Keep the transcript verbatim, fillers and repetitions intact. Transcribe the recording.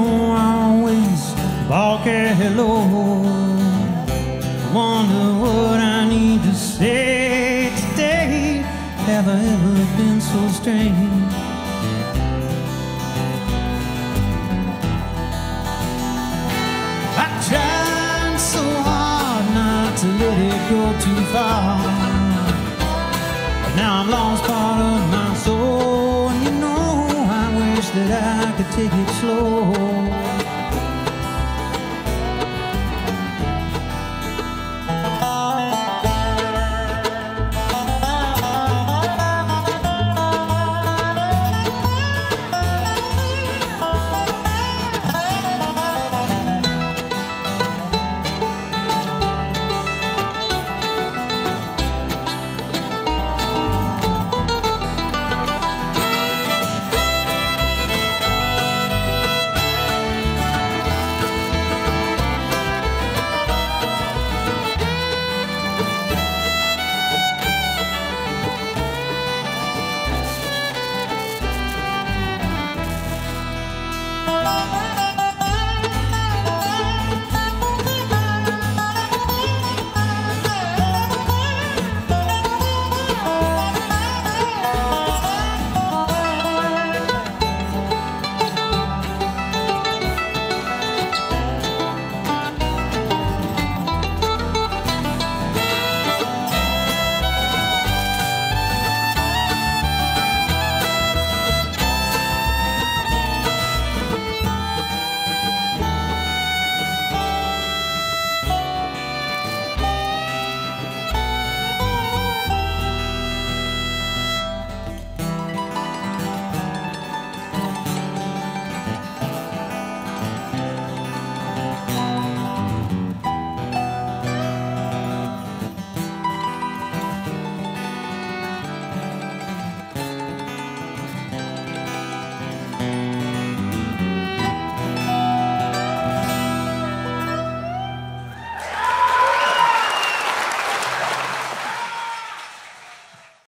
know I always walk alone. I wonder what I need to say today. Have I ever been so strange? I tried so hard not to let it go too far, but now I've lost part of my soul. You know, I wish that I could take it slow.